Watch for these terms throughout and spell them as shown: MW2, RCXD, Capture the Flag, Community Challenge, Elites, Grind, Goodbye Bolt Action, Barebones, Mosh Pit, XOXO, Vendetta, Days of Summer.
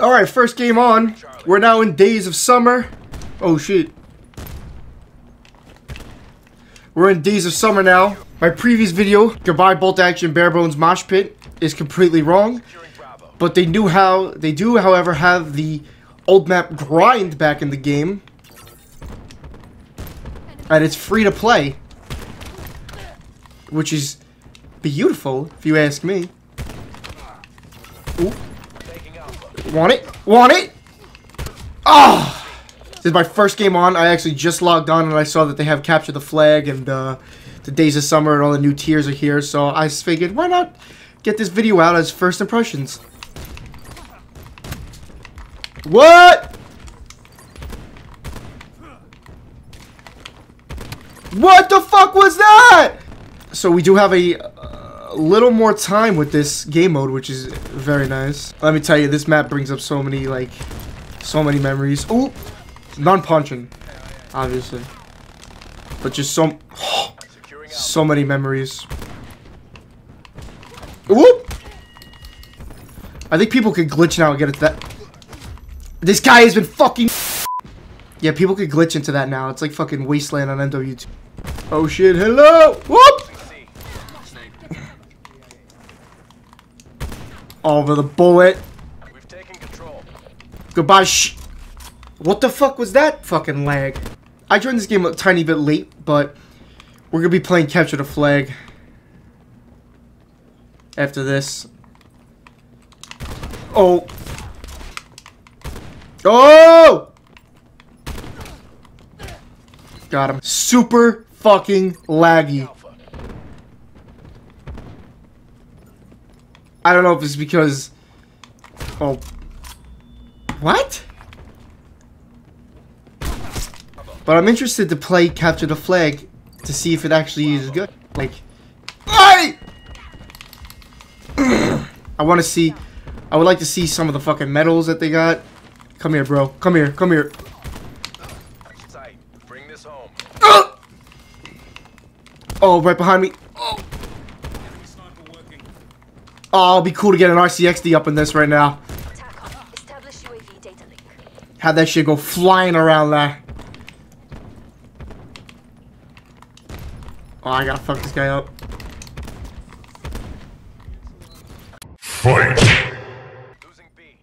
Alright, first game on. We're now in Days of Summer. Oh shit. We're in Days of Summer now. My previous video, Goodbye Bolt Action, Barebones, Mosh Pit, is completely wrong. But they knew how. They do, however, have the old map grind back in the game. And it's free to play. Which is beautiful, if you ask me. Ooh. Want it? Want it? Ah! Oh! This is my first game on. I actually just logged on and I saw that they have Capture the Flag and the Days of Summer and all the new tiers are here. So I figured, why not get this video out as first impressions? What? What the fuck was that? So we do have a little more time with this game mode, which is very nice. Let me tell you, this map brings up so many, like, so many memories. Oh, non-punching, obviously, but just so many memories. Whoop! I think people could glitch now and get it to that. This guy has been fucking. Yeah, people could glitch into that now. It's like fucking Wasteland on MW2. Oh shit! Hello! Whoop! Over the bullet. We've taken control. Goodbye. What the fuck was that fucking lag? I joined this game a tiny bit late, but we're gonna be playing Capture the Flag after this. Oh. Oh! Got him. Super fucking laggy. I don't know if it's because... Oh. What? But I'm interested to play Capture the Flag to see if it actually is good. Like... I want to see... I would like to see some of the fucking medals that they got. Come here, bro. Come here. Come here. Bring this home. Oh, right behind me. Oh. Oh, it'll be cool to get an RCXD up in this right now. Have that shit go flying around there. Oh, I gotta fuck this guy up. Fight. Losing B.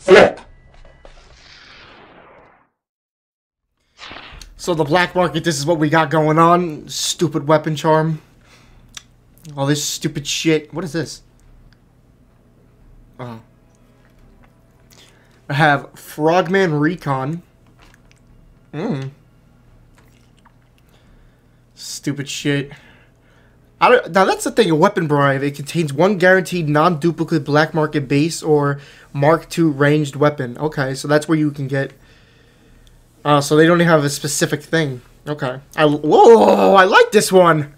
Flip. So the black market, this is what we got going on. Stupid weapon charm. All this stupid shit. What is this? Oh. I have Frogman Recon. Mmm. Stupid shit. Now that's the thing, a weapon bribe. It contains one guaranteed non-duplicate black market base or Mark II ranged weapon. Okay, so that's where you can get... so they don't have a specific thing. Okay. Whoa! I like this one!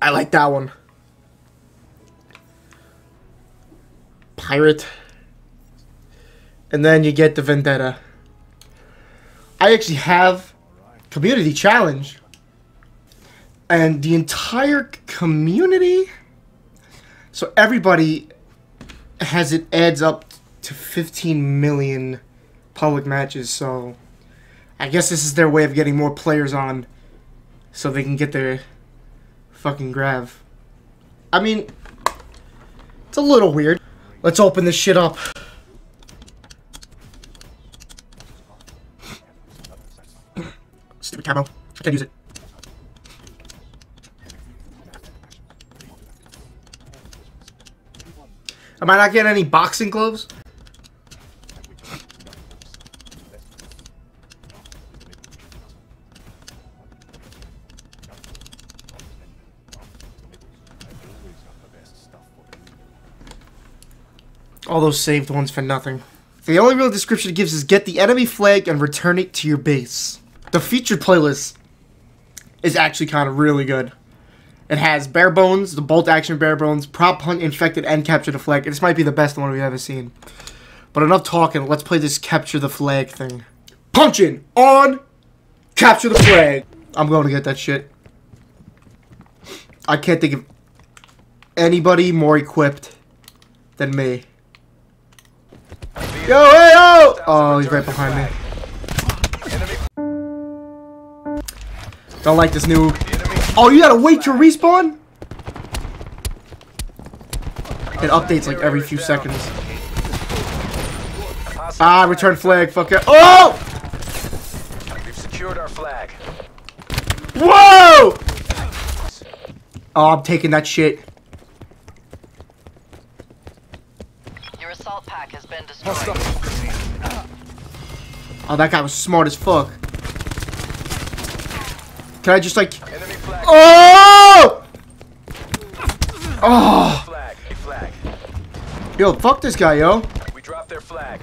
I like that one. Pirate. And then you get the Vendetta. I actually have Community Challenge. And the entire community... So everybody has it adds up to 15 million... public matches, so I guess this is their way of getting more players on so they can get their fucking grav. I mean, it's a little weird. Let's open this shit up. Stupid camo. I can't use it. Am I not getting any boxing gloves? All those saved ones for nothing. The only real description it gives is get the enemy flag and return it to your base. The featured playlist is actually kind of really good. It has Barebones, the Bolt Action Barebones, Prop Hunt, Infected, and Capture the Flag. This might be the best one we've ever seen. But enough talking, let's play this Capture the Flag thing. Punching on Capture the Flag. I'm going to get that shit. I can't think of anybody more equipped than me. Yo, hey, yo! Oh, he's right behind me. Don't like this noob. Oh, you gotta wait to respawn? It updates like every few seconds. Ah, return flag, fuck it. Oh! We've secured our flag. Whoa! Oh, I'm taking that shit. Your assault pack has been destroyed. Oh, that guy was smart as fuck. Can I just like... Oh! Oh! Yo, fuck this guy, yo. We dropped their flag.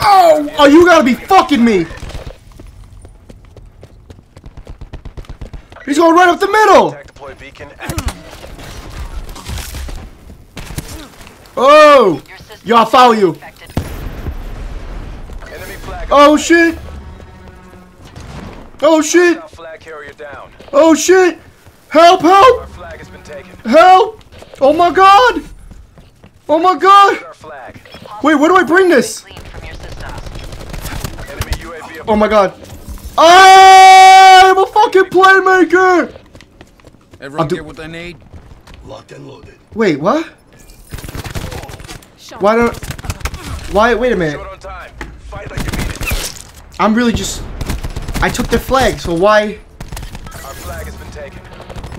Oh! Oh, you gotta be fucking me! He's going right up the middle! Oh! Yo, I'll follow you. Oh shit! Oh shit! Oh shit! Help! Help! Help! Oh my god! Oh my god! Wait, where do I bring this? Oh my god! I'm a fucking playmaker! Everyone get what they need? Locked and loaded. Wait, what? Why don't... Why... Wait a minute. I'm really just... I took their flag, so why... Our flag has been taken.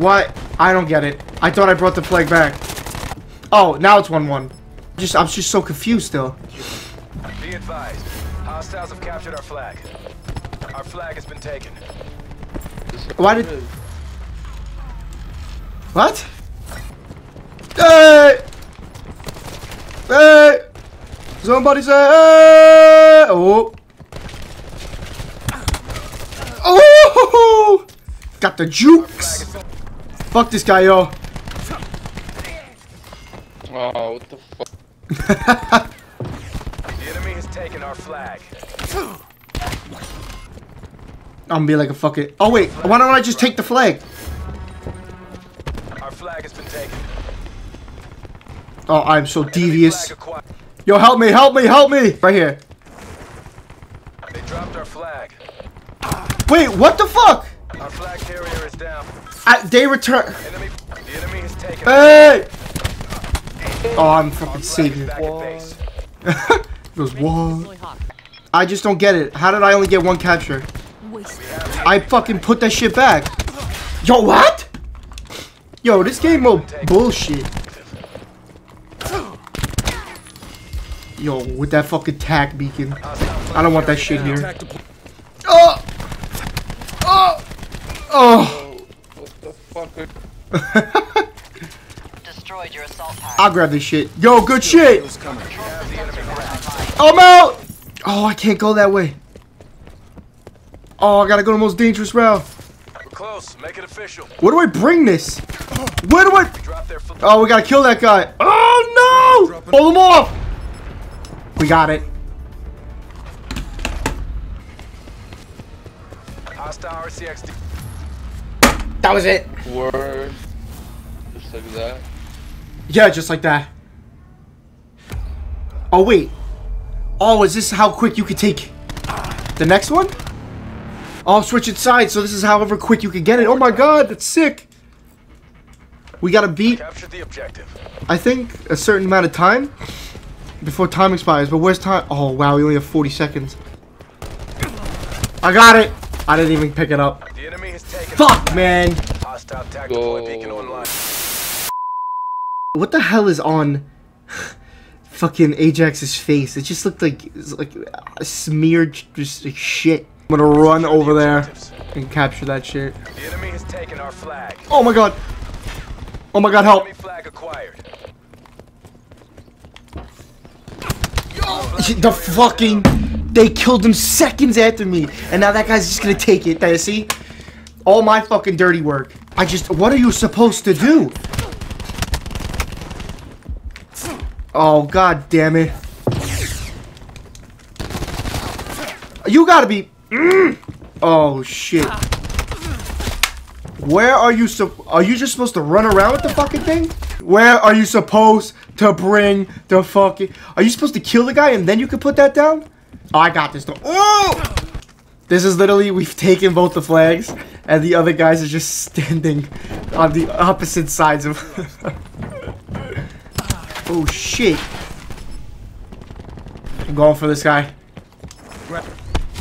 Why? I don't get it. I thought I brought the flag back. Oh, now it's 1-1. I'm just so confused still. Be advised. Hostiles have captured our flag. Our flag has been taken. Why did... What? Hey! Hey! Somebody say hey! Oh! Oh! Got the jukes! Fuck this guy, yo! Oh, what the fuck? The enemy has taken our flag. I'm gonna be like a fucking... Oh wait, why don't I just take the flag? Our flag has been taken. Oh, I'm so devious. Yo, help me, help me, help me! Right here. They dropped our flag. Wait, what the fuck? Our flag carrier is down. They return... The enemy has taken... Hey! Oh, I'm fucking saving. It was one. I just don't get it. How did I only get one capture? I fucking put that shit back. Yo, what? Yo, this game will bullshit. Yo, with that fucking tack beacon. I don't want that shit here. Oh! Oh! Oh! What the fuck? Destroyed your assault pack. I'll grab this shit. Yo, good shit! I'm out! Oh, I can't go that way. Oh, I gotta go the most dangerous route. We're close. Make it official. Where do I bring this? Where do I... Oh, we gotta kill that guy. Oh, no! Pull him off! We got it. Hostile RCXD. That was it. Word. Just like that? Yeah, just like that. Oh, wait. Oh, is this how quick you can take the next one? Oh, switch it sides, so this is however quick you can get it. Oh my god, that's sick. We gotta beat, I think, a certain amount of time before time expires. But where's time? Oh wow, we only have 40 seconds. I got it. I didn't even pick it up. The enemy has taken. Fuck, man. What the hell is on fucking Ajax's face? It just looked like smeared just like shit. I'm gonna run over there and capture that shit. The enemy has taken our flag. Oh my god! Oh my god, help! The fucking... They killed him seconds after me, and now that guy's just gonna take it, there, see? All my fucking dirty work. I just... What are you supposed to do? Oh, god damn it. You gotta be... Oh shit. Where are you just supposed to run around with the fucking thing? Where are you supposed to bring the fucking... Are you supposed to kill the guy and then you can put that down? Oh, I got this though. Oh! This is literally, we've taken both the flags and the other guys are just standing on the opposite sides of... Oh shit. I'm going for this guy.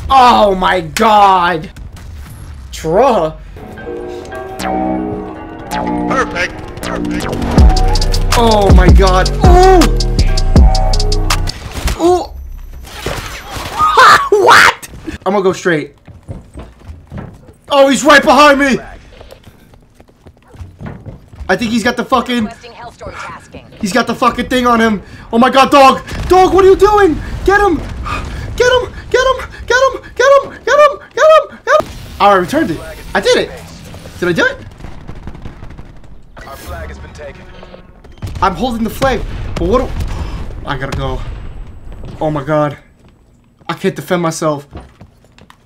Oh my god! Truh! Perfect. Perfect. Oh my god. Ooh! Ooh! What? I'm gonna go straight. Oh, he's right behind me! I think he's got the fucking... He's got the fucking thing on him. Oh my god, dog! Dog, what are you doing? Get him! Get him! Get him! Get him! Get him! Get him! Get him! Get him! Alright, returned it. I did it! Did I do it? Our flag has been taken. I'm holding the flag. But what do... I gotta go. Oh my god. I can't defend myself.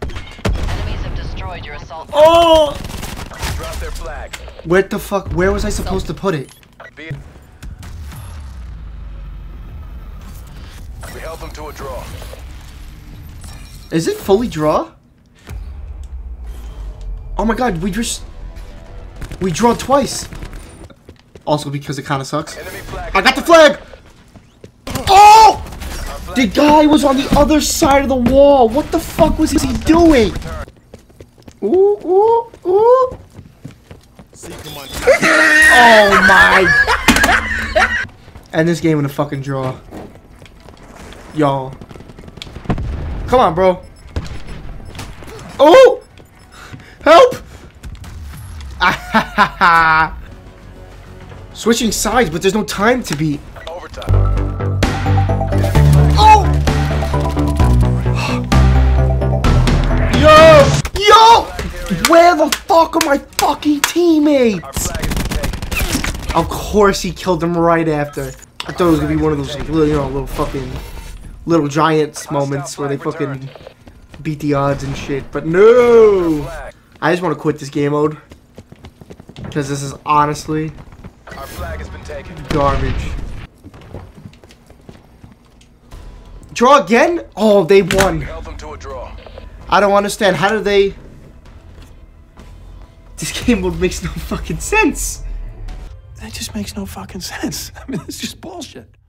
Enemies have destroyed your assault. Oh! Drop their flag. Where the fuck? Where was I supposed to put it? We held them to a draw. Is it fully draw? Oh my god, we draw twice. Also because it kind of sucks. I got the flag! Oh! The guy was on the other side of the wall. What the fuck was he doing? Ooh, ooh, ooh. Oh my. And this game in a fucking draw. Y'all. Come on, bro. Oh! Help! Switching sides, but there's no time to beat. Overtime. Oh! Yo! Yo! Where the fuck are my fucking teammates? Of course he killed them right after. I thought it was gonna be one of those, like, little, you know, little fucking... Little Giants moments where they fucking beat the odds and shit, but no! I just want to quit this game mode because this is honestly garbage. Draw again? Oh, they won. I don't understand. How do they? This game mode makes no fucking sense. That just makes no fucking sense. I mean, it's just bullshit.